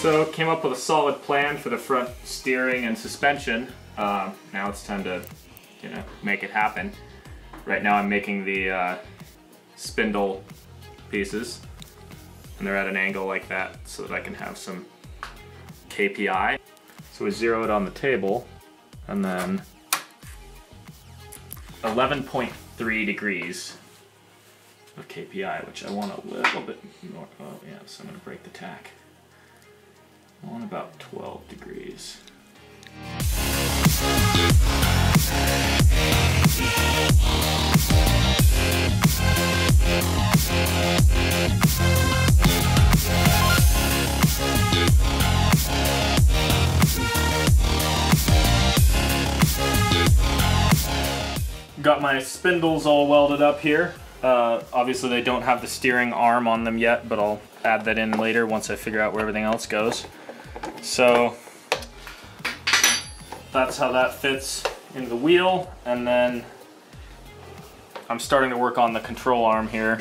So came up with a solid plan for the front steering and suspension. Now it's time to, make it happen. Right now I'm making the spindle pieces, and they're at an angle like that so that I can have some KPI. So we zero it on the table, and then 11.3 degrees of KPI, which I want a little bit more. Oh yeah, so I'm gonna break the tack. I want about 12 degrees. Got my spindles all welded up here. Obviously they don't have the steering arm on them yet, but I'll add that in later once I figure out where everything else goes. So that's how that fits in the wheel. And then I'm starting to work on the control arm here.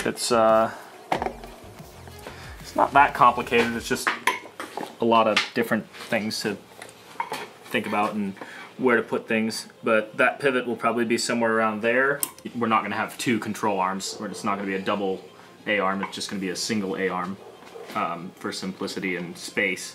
It's not that complicated. It's just a lot of different things to think about and where to put things, but that pivot will probably be somewhere around there. We're not gonna have two control arms, or it's not gonna be a double A arm, it's just gonna be a single A arm for simplicity and space.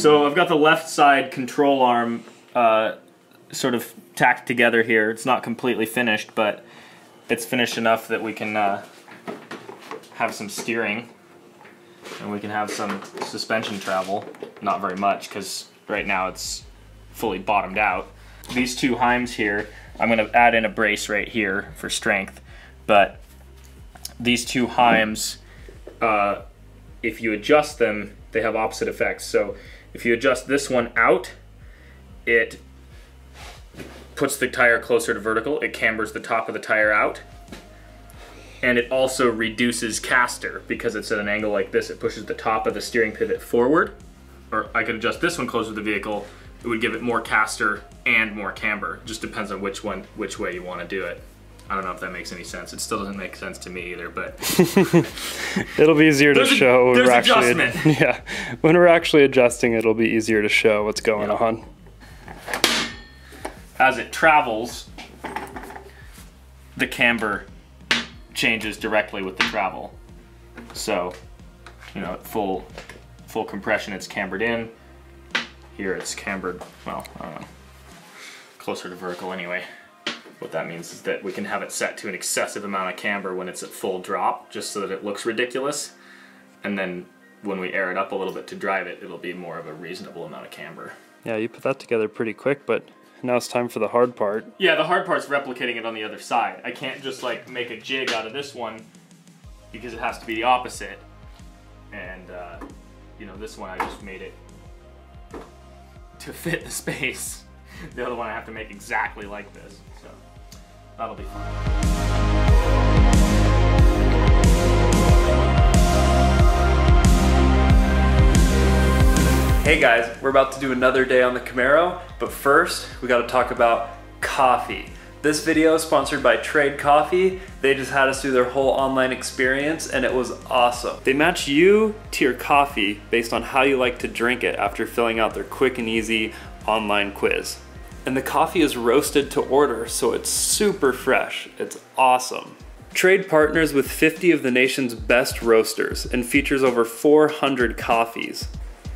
So I've got the left side control arm sort of tacked together here. It's not completely finished, but it's finished enough that we can have some steering and we can have some suspension travel. Not very much, because right now it's fully bottomed out. These two heims here, I'm gonna add in a brace right here for strength, but these two heims, if you adjust them, they have opposite effects. So if you adjust this one out, it puts the tire closer to vertical, it cambers the top of the tire out, and it also reduces caster because it's at an angle like this. It pushes the top of the steering pivot forward, or I could adjust this one closer to the vehicle. It would give it more caster and more camber. It just depends on which way you want to do it. I don't know if that makes any sense. It still doesn't make sense to me either, but it'll be easier to show when we're actually adjustment. Yeah. When we're actually adjusting, it'll be easier to show what's going on. As it travels, the camber changes directly with the travel. So, at full compression it's cambered in. Here it's cambered, well, I don't know, closer to vertical anyway. What that means is that we can have it set to an excessive amount of camber when it's at full drop, just so that it looks ridiculous. And then when we air it up a little bit to drive it, it'll be more of a reasonable amount of camber. Yeah, you put that together pretty quick, but now it's time for the hard part. Yeah, the hard part's replicating it on the other side. I can't just make a jig out of this one because it has to be the opposite. And this one I just made it to fit the space. The other one I have to make exactly like this, so that'll be fun. Hey guys, we're about to do another day on the Camaro, but first we got to talk about coffee. This video is sponsored by Trade Coffee. They just had us do their whole online experience and it was awesome. They match you to your coffee based on how you like to drink it after filling out their quick and easy online quiz. And the coffee is roasted to order, so it's super fresh. It's awesome. Trade partners with 50 of the nation's best roasters and features over 400 coffees.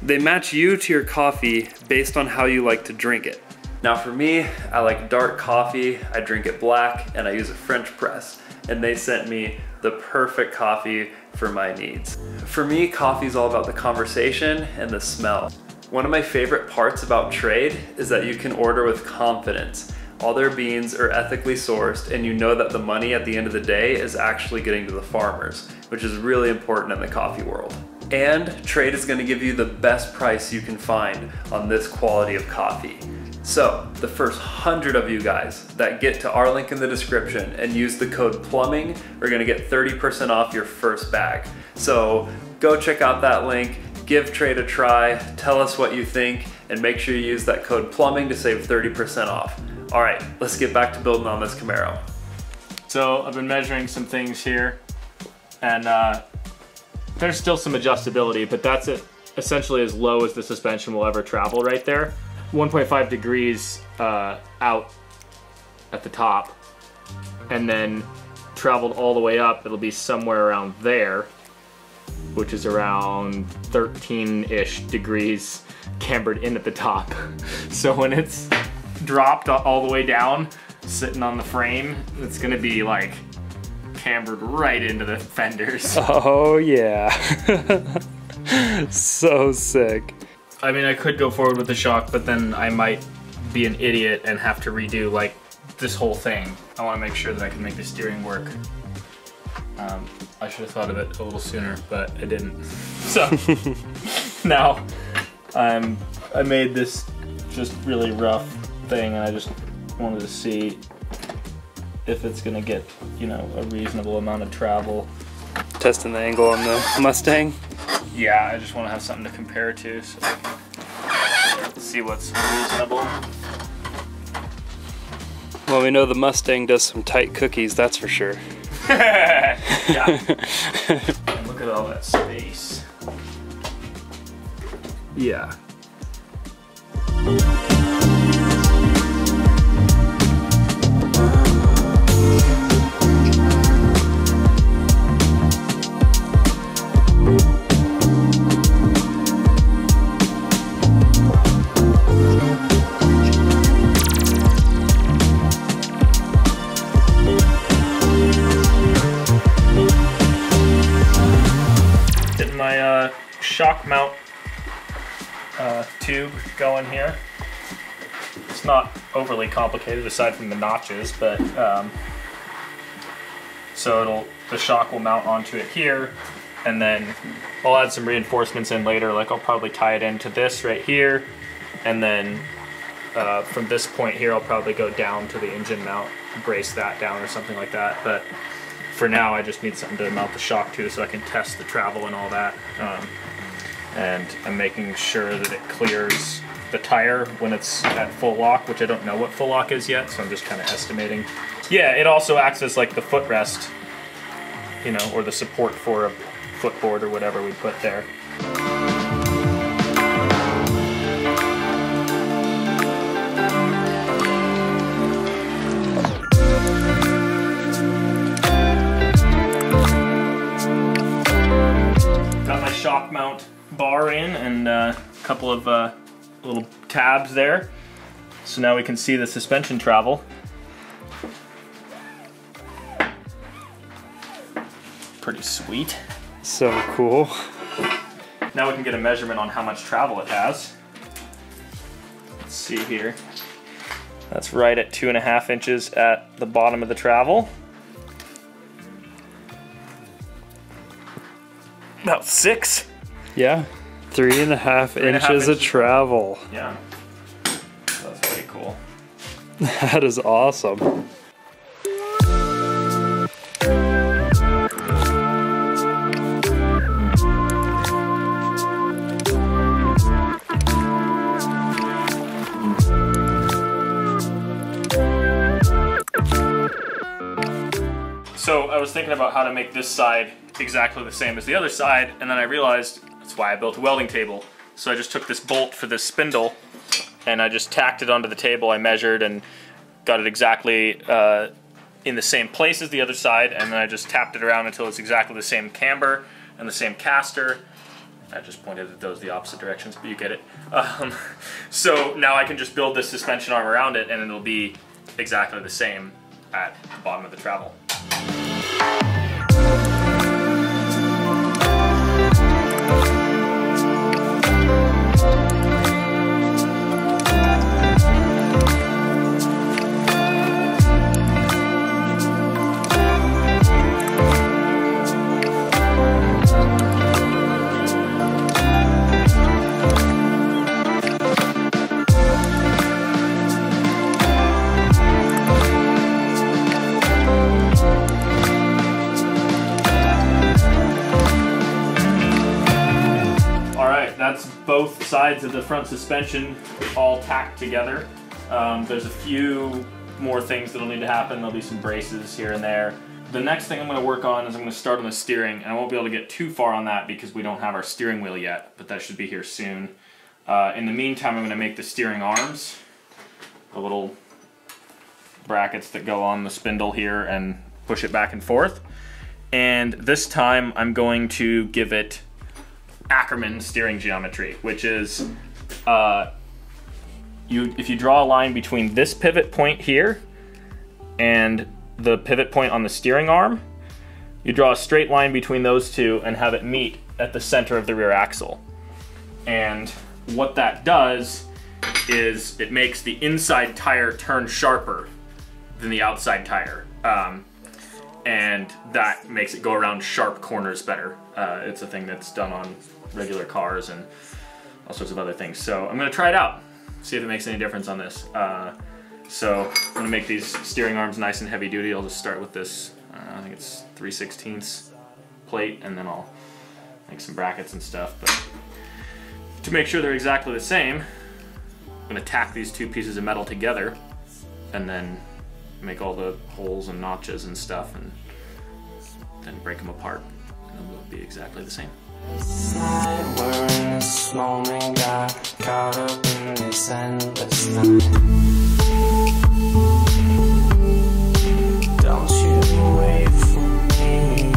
They match you to your coffee based on how you like to drink it. Now for me, I like dark coffee, I drink it black, and I use a French press. And they sent me the perfect coffee for my needs. For me, coffee's all about the conversation and the smell. One of my favorite parts about Trade is that you can order with confidence. All their beans are ethically sourced, and you know that the money at the end of the day is actually getting to the farmers, which is really important in the coffee world. And Trade is going to give you the best price you can find on this quality of coffee. So the first 100 of you guys that get to our link in the description and use the code PLUMBING are going to get 30% off your first bag. So go check out that link, give Trade a try, tell us what you think, and make sure you use that code PLUMBING to save 30% off. All right, let's get back to building on this Camaro. So I've been measuring some things here, and there's still some adjustability, but that's it, essentially as low as the suspension will ever travel right there. 1.5 degrees out at the top, and then traveled all the way up, it'll be somewhere around there, which is around 13-ish degrees cambered in at the top. So when it's dropped all the way down, sitting on the frame, it's gonna be like cambered right into the fenders. Oh yeah. So sick. I mean, I could go forward with the shock, but then I might be an idiot and have to redo like this whole thing. I wanna make sure that I can make the steering work. I should have thought of it a little sooner, but I didn't. So now I made this just really rough thing, and I just wanted to see if it's gonna get, you know, a reasonable amount of travel. Testing the angle on the Mustang? Yeah, I just wanna have something to compare to, so let's see what's reasonable. Well, we know the Mustang does some tight cookies, that's for sure. Yeah. And look at all that space. Yeah. Shock mount tube going here. It's not overly complicated aside from the notches, but so the shock will mount onto it here, and then I'll add some reinforcements in later. Like I'll probably tie it into this right here, and then from this point here I'll probably go down to the engine mount, brace that down or something like that. But for now I just need something to mount the shock to so I can test the travel and all that. And I'm making sure that it clears the tire when it's at full lock, which I don't know what full lock is yet, so I'm just kind of estimating. Yeah, it also acts as like the footrest, you know, or the support for a footboard or whatever we put there. Got my shock mount bar in, and a couple of little tabs there. So now we can see the suspension travel. Pretty sweet. So cool. Now we can get a measurement on how much travel it has. Let's see here. That's right at 2.5 inches at the bottom of the travel. About 6. Yeah, 3.5 inches of travel. Yeah, that's pretty cool. That is awesome. So I was thinking about how to make this side exactly the same as the other side, and then I realized that's why I built a welding table. So I just took this bolt for this spindle and I just tacked it onto the table. I measured and got it exactly in the same place as the other side, and then I just tapped it around until it's exactly the same camber and the same caster. I just pointed at those the opposite directions, but you get it. So now I can just build this suspension arm around it, and it'll be exactly the same at the bottom of the travel. that's both sides of the front suspension all tacked together. There's a few more things that'll need to happen. There'll be some braces here and there. The next thing I'm going to work on is I'm going to start on the steering, and I won't be able to get too far on that because we don't have our steering wheel yet, but that should be here soon. In the meantime, I'm going to make the steering arms, the little brackets that go on the spindle here and push it back and forth. And this time I'm going to give it Ackerman steering geometry, which is if you draw a line between this pivot point here and the pivot point on the steering arm, you draw a straight line between those two and have it meet at the center of the rear axle. And what that does is it makes the inside tire turn sharper than the outside tire. And that makes it go around sharp corners better. It's a thing that's done on regular cars and all sorts of other things. So I'm gonna try it out, see if it makes any difference on this. So I'm gonna make these steering arms nice and heavy duty. I'll just start with this, I think it's 3/16 plate, and then I'll make some brackets and stuff. But to make sure they're exactly the same, I'm gonna tack these two pieces of metal together and then make all the holes and notches and stuff, and then break them apart, and then they'll be exactly the same. Don't you away from me.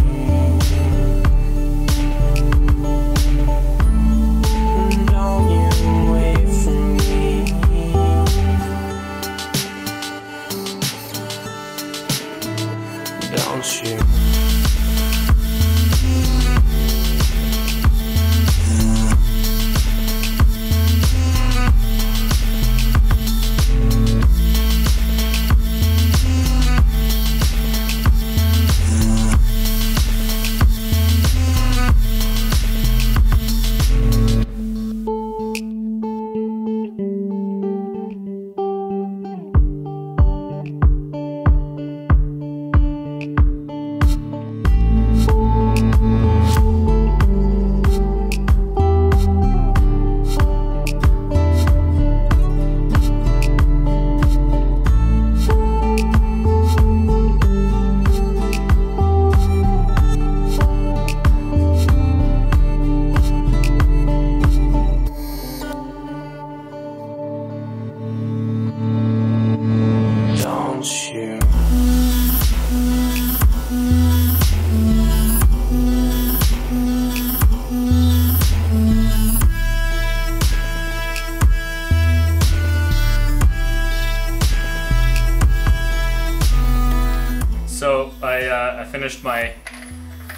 So I finished my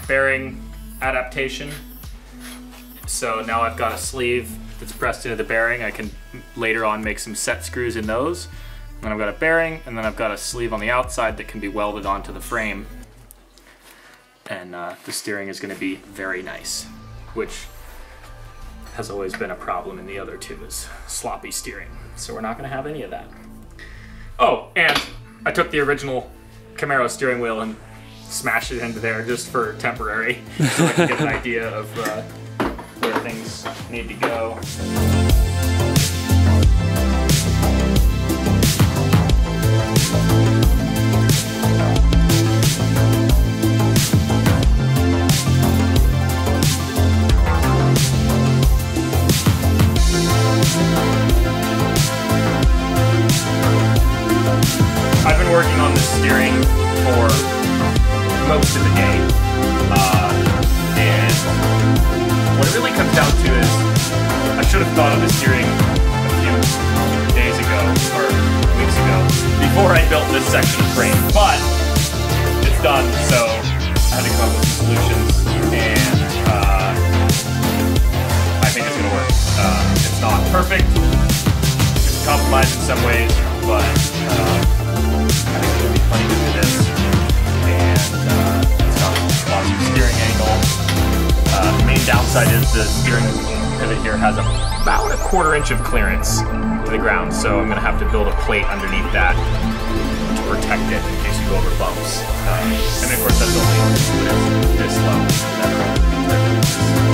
bearing adaptation. So now I've got a sleeve that's pressed into the bearing. I can later on make some set screws in those. And then I've got a bearing, and then I've got a sleeve on the outside that can be welded onto the frame. And the steering is gonna be very nice, which has always been a problem in the other two, is sloppy steering. So we're not gonna have any of that. Oh, and I took the original Camaro steering wheel and smash it into there just for temporary, so I can get an idea of where things need to go. I've been working on this steering for most of the day, and what it really comes down to is I should have thought of the steering a few days ago or weeks ago before I built this section of frame, but it's done, so I had to come up with solutions, and I think it's gonna work. It's not perfect, it's compromised in some ways, but I think it'll be funny to do this, and it's got a lots of steering angle. The main downside is the steering pivot here has about a 1/4 inch of clearance to the ground, so I'm gonna have to build a plate underneath that to protect it in case you go over bumps. And of course, that's only this low.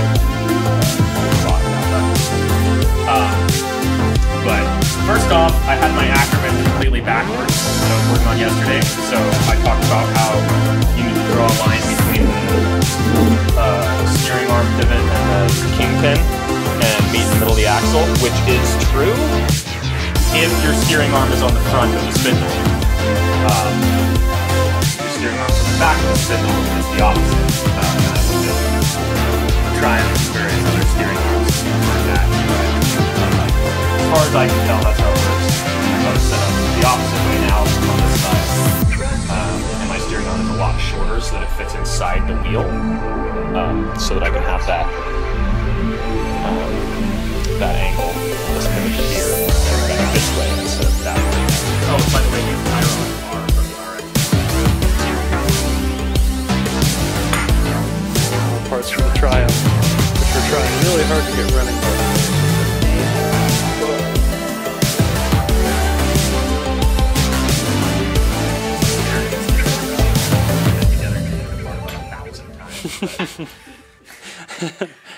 Never mind. First off, I had my Ackerman completely backwards that I was working on yesterday. So I talked about how you need to draw a line between the steering arm pivot and the kingpin and meet in the middle of the axle, which is true if your steering arm is on the front of the spindle. Your steering arm is on the back of the spindle is the opposite. Triumph and various other steering arms like that. As far as I can tell, that's how it works. I've set up the opposite way now on this side. And my steering arm is a lot shorter so that it fits inside the wheel, so that I can have that angle. This pivot here, and back this way instead of that way. Oh, by the way, these Tyros are from the RX. Parts from the Triumph, which we're trying really hard to get running for.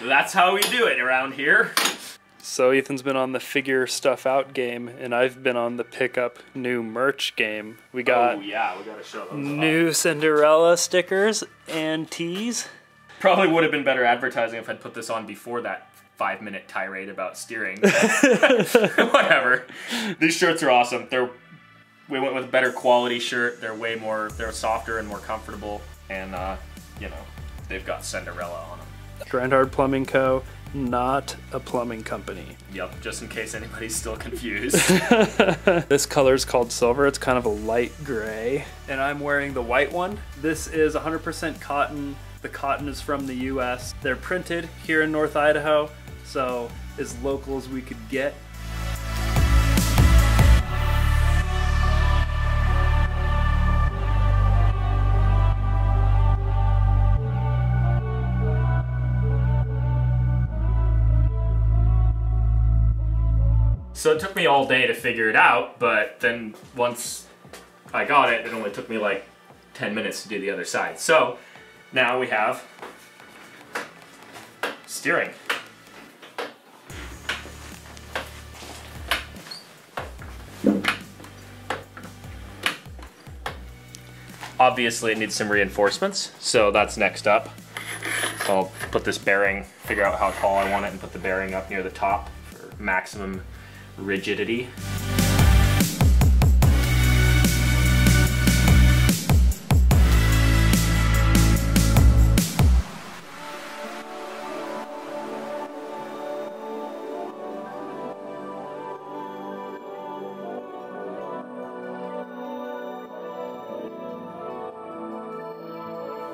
That's how we do it around here. So Ethan's been on the figure stuff out game, and I've been on the pick up new merch game. We got we gotta show those new Cinderella stickers and tees. Probably would have been better advertising if I'd put this on before that 5-minute tirade about steering. Whatever. These shirts are awesome. We went with a better quality shirt. They're way more. They're softer and more comfortable, and you know. They've got Cinderella on them. Grind Hard Plumbing Co., not a plumbing company. Yep, just in case anybody's still confused. This color's called silver. It's kind of a light gray. And I'm wearing the white one. This is 100% cotton. The cotton is from the US. They're printed here in North Idaho, so as local as we could get. So it took me all day to figure it out, but then once I got it, it only took me like 10 minutes to do the other side. So now we have steering. Obviously it needs some reinforcements, so that's next up. I'll put this bearing, figure out how tall I want it, and put the bearing up near the top for maximum rigidity.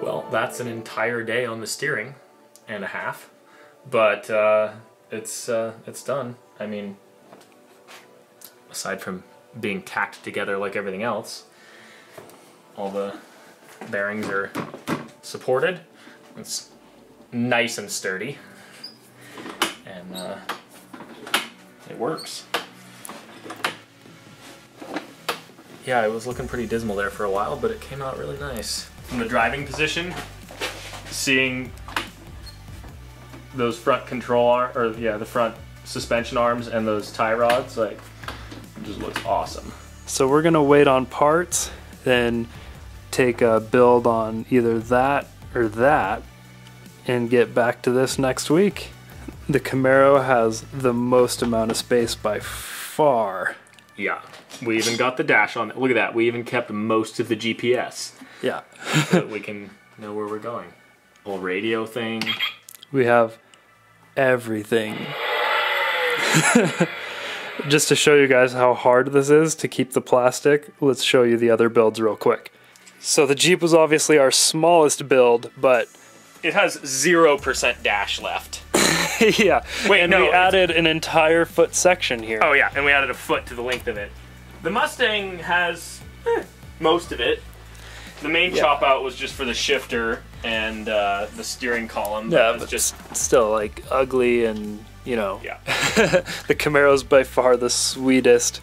Well, that's an entire day on the steering and a half, but it's done. I mean, aside from being tacked together like everything else, all the bearings are supported. It's nice and sturdy, and it works. Yeah, it was looking pretty dismal there for a while, but it came out really nice. From the driving position, seeing those front control arms, or yeah, the front suspension arms and those tie rods, like, just looks awesome. So we're gonna wait on parts, then take a build on either that or that, and get back to this next week. The Camaro has the most amount of space by far. Yeah, we even got the dash on it. Look at that, we even kept most of the GPS. Yeah. So that we can know where we're going. Little radio thing. We have everything. Just to show you guys how hard this is to keep the plastic, let's show you the other builds real quick. So the Jeep was obviously our smallest build, but it has 0% dash left. Yeah. Wait, and no, we added an entire foot section here. Oh yeah, and we added a foot to the length of it. The Mustang has most of it. The main chop out was just for the shifter and the steering column. Yeah, but just still like ugly and, you know. Yeah. The Camaro's by far the sweetest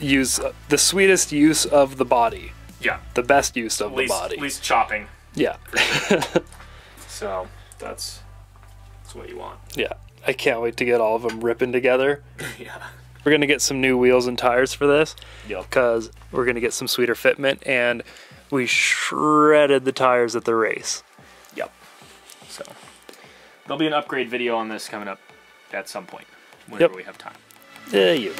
use of the body. Yeah. The best use of the body. Least chopping. Yeah. So that's what you want. Yeah. I can't wait to get all of them ripping together. Yeah. We're going to get some new wheels and tires for this because we're going to get some sweeter fitment, and we shredded the tires at the race. Yep. So there'll be an upgrade video on this coming up at some point whenever we have time. Yeah.